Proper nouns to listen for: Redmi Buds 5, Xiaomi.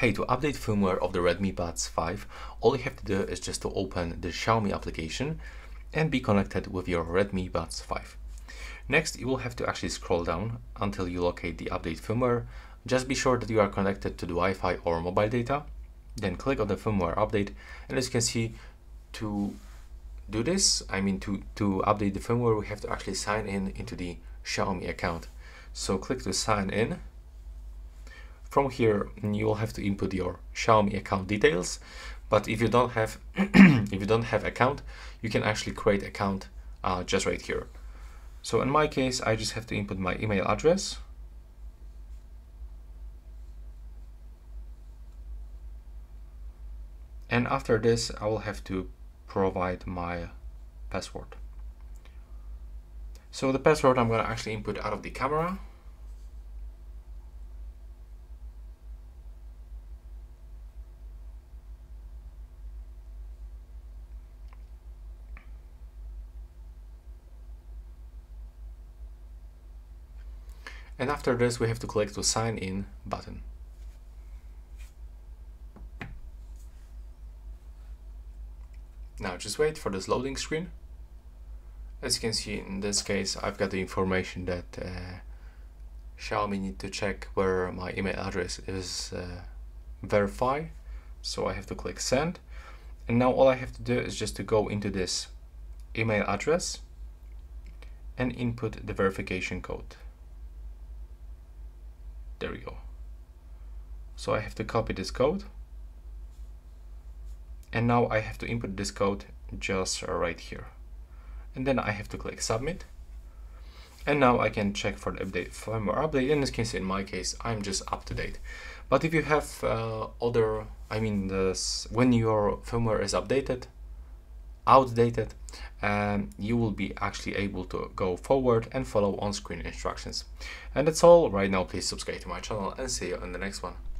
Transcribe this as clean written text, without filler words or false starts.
Hey, to update firmware of the Redmi Buds 5, all you have to do is just to open the Xiaomi application and be connected with your Redmi Buds 5. Next, you will have to actually scroll down until you locate the update firmware. Just be sure that you are connected to the Wi-Fi or mobile data. Then click on the firmware update, and as you can see, to do this, to update the firmware, we have to actually sign in into the Xiaomi account. So click to sign in. From here, you will have to input your Xiaomi account details. But if you don't have account, you can actually create account just right here. So in my case, I just have to input my email address. And after this, I will have to provide my password. So the password I'm going to actually input out of the camera. And after this, we have to click to sign in button. Now just wait for this loading screen. As you can see, in this case, I've got the information that Xiaomi need to check where my email address is verified. So I have to click send. And now all I have to do is just to go into this email address and input the verification code. There we go. So I have to copy this code. And now I have to input this code just right here. And then I have to click submit. And now I can check for the update firmware update. In this case, in my case, I'm just up to date. But if you have when your firmware is outdated, you will be actually able to go forward and follow on-screen instructions. And that's all right now. Please subscribe to my channel and see you in the next one.